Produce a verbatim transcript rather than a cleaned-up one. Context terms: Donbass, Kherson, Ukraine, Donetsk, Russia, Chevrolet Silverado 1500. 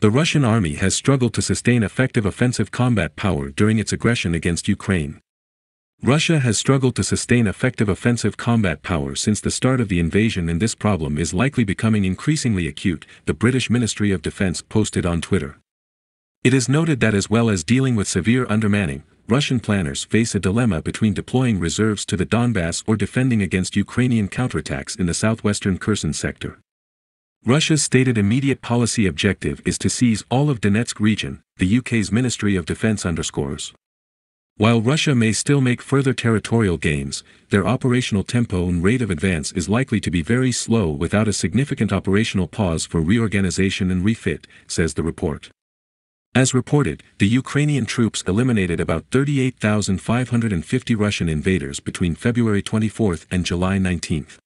The Russian army has struggled to sustain effective offensive combat power during its aggression against Ukraine. Russia has struggled to sustain effective offensive combat power since the start of the invasion, and this problem is likely becoming increasingly acute, the British Ministry of Defence posted on Twitter. It is noted that as well as dealing with severe undermanning, Russian planners face a dilemma between deploying reserves to the Donbass or defending against Ukrainian counterattacks in the southwestern Kherson sector. Russia's stated immediate policy objective is to seize all of Donetsk region, the U K's Ministry of Defence underscores. While Russia may still make further territorial gains, their operational tempo and rate of advance is likely to be very slow without a significant operational pause for reorganization and refit, says the report. As reported, the Ukrainian troops eliminated about thirty-eight thousand five hundred fifty Russian invaders between February twenty-fourth and July nineteenth.